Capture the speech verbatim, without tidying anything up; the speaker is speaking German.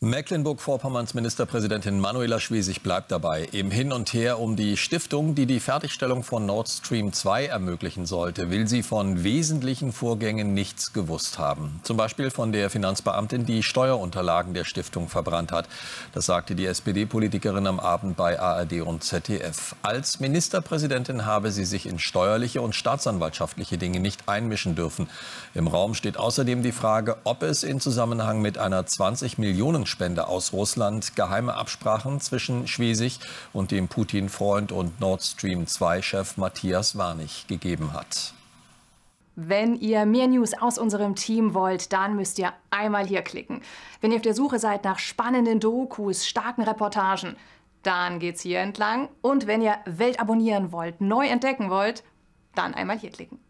Mecklenburg-Vorpommerns Ministerpräsidentin Manuela Schwesig bleibt dabei. Im Hin und Her um die Stiftung, die die Fertigstellung von Nord Stream zwei ermöglichen sollte, will sie von wesentlichen Vorgängen nichts gewusst haben. Zum Beispiel von der Finanzbeamtin, die Steuerunterlagen der Stiftung verbrannt hat. Das sagte die S P D-Politikerin am Abend bei A R D und Z D F. Als Ministerpräsidentin habe sie sich in steuerliche und staatsanwaltschaftliche Dinge nicht einmischen dürfen. Im Raum steht außerdem die Frage, ob es in Zusammenhang mit einer zwanzig Millionen Spende aus Russland geheime Absprachen zwischen Schwesig und dem Putin-Freund und Nord Stream zwei-Chef Matthias Warnig gegeben hat. Wenn ihr mehr News aus unserem Team wollt, dann müsst ihr einmal hier klicken. Wenn ihr auf der Suche seid nach spannenden Dokus, starken Reportagen, dann geht's hier entlang. Und wenn ihr Welt abonnieren wollt, neu entdecken wollt, dann einmal hier klicken.